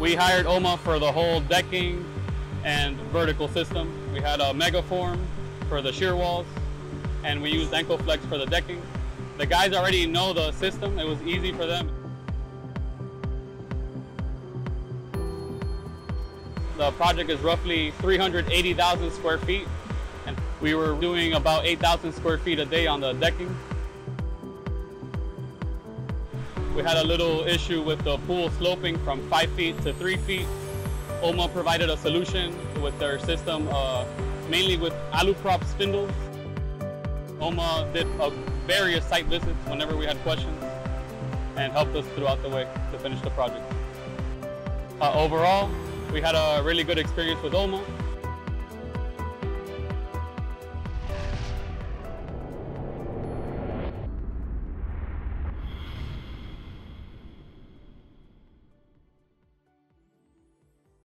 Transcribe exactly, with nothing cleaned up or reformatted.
We hired O M A for the whole decking and vertical system. We had a Megaform for the shear walls, and we used Ankleflex for the decking. The guys already know the system. It was easy for them. The project is roughly three hundred eighty thousand square feet, and we were doing about eight thousand square feet a day on the decking. We had a little issue with the pool sloping from five feet to three feet. O M A provided a solution with their system, uh, mainly with Aluprop spindles. O M A did uh, various site visits whenever we had questions and helped us throughout the way to finish the project. Uh, overall, we had a really good experience with O M A.